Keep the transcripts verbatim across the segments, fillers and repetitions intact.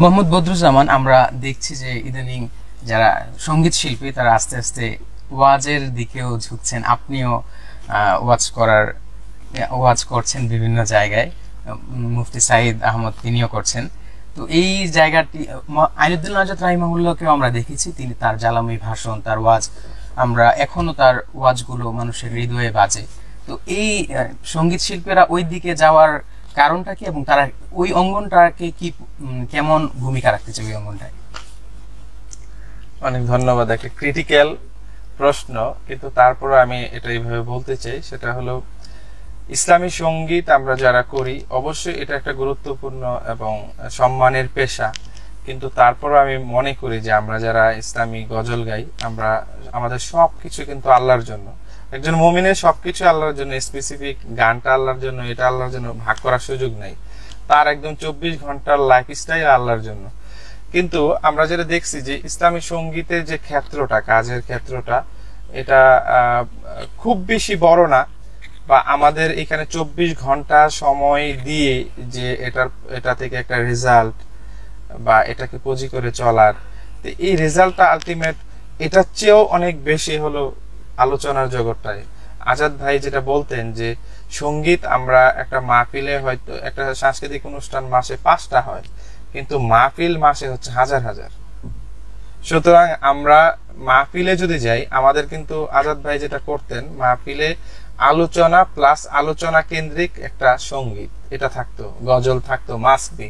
মোহাম্মদ বদরুজ্জামান, আমরা দেখছি যে ইদানিং যারা সঙ্গীত শিল্পী তারা আস্তে আস্তে ওয়াজের দিকেও ঝুঁকছেন। আপনিও ওয়াজ করার ওয়াজ করছেন বিভিন্ন জায়গায়, মুফতি সাইদ আহমদ তিনিও করছেন। তো এই জায়গাটি আইনুদ্দিন আজাদ রাহিমাহুল্লাহকেও আমরা দেখেছি, তিনি তার জালামি ভাষণ, তার ওয়াজ, আমরা এখনো তার ওয়াজগুলো মানুষের হৃদয়ে বাজে। তো এই সঙ্গীত শিল্পীরা ওই দিকে যাওয়ার কারণটা কি, এবং তারা ওই অঙ্গনটাকে কি কেমন ভূমিকা রাখতে চাই ওই অঙ্গনটায়? অনেক ধন্যবাদ। একটা ক্রিটিক্যাল প্রশ্ন, কিন্তু তারপরে আমি এটা এইভাবে বলতে চাই, সেটা হলো ইসলামী সঙ্গীত আমরা যারা করি, অবশ্যই এটা একটা গুরুত্বপূর্ণ এবং সম্মানের পেশা, কিন্তু তারপরও আমি মনে করি যে আমরা যারা ইসলামী গজল গাই, আমরা আমাদের সবকিছু কিন্তু আল্লাহর জন্য। একজন মুমিনের সবকিছু আল্লাহর জন্য, স্পেসিফিক গানটা আল্লাহর জন্য, এটা আল্লাহর জন্য ভাগ করার সুযোগ নাই। তার একদম চব্বিশ ঘন্টার লাইফস্টাইল আল্লাহর জন্য। কিন্তু আমরা যেটা দেখছি যে ইসলামী সঙ্গীতের যে ক্ষেত্রটা, কাজের ক্ষেত্রটা, এটা খুব বেশি বড় না, বা আমাদের এখানে চব্বিশ ঘন্টা সময় দিয়ে যে এটার এটা থেকে একটা রেজাল্ট বা এটাকে পুঁজি করে চলার, এই রেজাল্টটা আলটিমেট এটার চেয়েও অনেক বেশি হলো আলোচনার জগৎটায়। আজাদ ভাই যেটা বলতেন যে সঙ্গীত আমরা একটা মাহফিলে, হয়তো একটা সাংস্কৃতিক অনুষ্ঠান মাসে পাঁচটা হয়, কিন্তু মাহফিল মাসে হচ্ছে হাজার হাজার। সুতরাং আমরা মাহফিলে যদি যাই, আমাদের কিন্তু আজাদ ভাই যেটা করতেন, মাহফিলে আলোচনা প্লাস আলোচনা কেন্দ্রিক একটা সঙ্গীত এটা থাকতো, গজল থাকতো, মাসবি।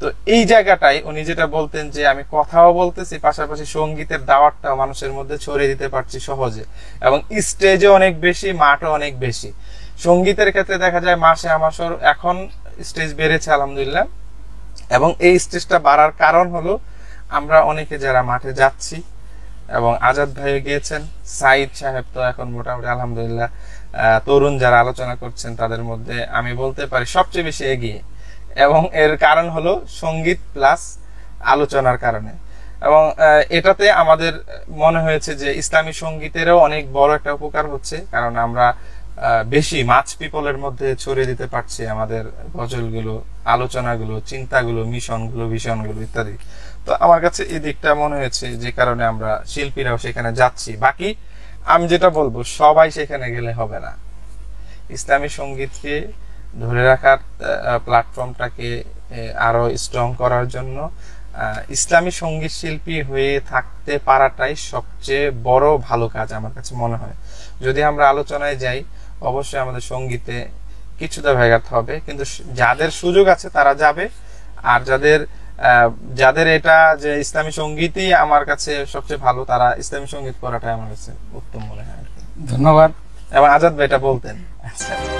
তো এই জায়গাটাই উনি যেটা বলতেন যে আমি কথাও বলতেছি, পাশাপাশি সঙ্গীতের দাওয়াতটাও মানুষের মধ্যে ছড়িয়ে দিতে পারছি সহজে, এবং স্টেজে অনেক বেশি, মাঠও অনেক বেশি। সঙ্গীতের ক্ষেত্রে দেখা যায় মাসে আমার এখন স্টেজ বেড়েছে আলহামদুলিল্লাহ, এবং এই স্টেজটা বাড়ার কারণ হলো আমরা অনেকে যারা মাঠে যাচ্ছি, এবং আজাদ ভাইও গিয়েছেন, সাইদ সাহেব তো এখন মোটামুটি আলহামদুলিল্লাহ তরুণ যারা আলোচনা করছেন তাদের মধ্যে আমি বলতে পারি সবচেয়ে বেশি এগিয়ে, এবং এর কারণ হলো সঙ্গীত প্লাস আলোচনার কারণে। এবং এটাতে আমাদের মনে হয়েছে যে ইসলামী সঙ্গীতেরও অনেক বড় একটা উপকার হচ্ছে, কারণ আমরা বেশি মাছ পিপলের মধ্যে ছড়িয়ে দিতে পারছি আমাদের গজলগুলো, আলোচনাগুলো, চিন্তাগুলো, মিশনগুলো, ভীষণগুলো ইত্যাদি। তো আমার কাছে এই দিকটা মনে হয়েছে, যে কারণে আমরা শিল্পীরাও সেখানে যাচ্ছি। বাকি আমি যেটা বলবো, সবাই সেখানে গেলে হবে না। ইসলামী সঙ্গীতকে ধরে রাখার প্ল্যাটফর্মটাকে আরো স্ট্রং করার জন্য ইসলামী সঙ্গীত শিল্পী হয়ে থাকতে পারাটাই সবচেয়ে বড় ভালো কাজ আমার কাছে মনে হয়। যদি আমরা আলোচনায় যাই, অবশ্যই আমাদের সঙ্গীতে কিছুটা ব্যাঘাত হবে, কিন্তু যাদের সুযোগ আছে তারা যাবে, আর যাদের যাদের এটা যে ইসলামী সঙ্গীতই আমার কাছে সবচেয়ে ভালো, তারা ইসলামী সঙ্গীত করাটাই আমার কাছে উত্তম মনে হয়। ধন্যবাদ। এবং আজাদ ভাই এটা বলতেন। আচ্ছা।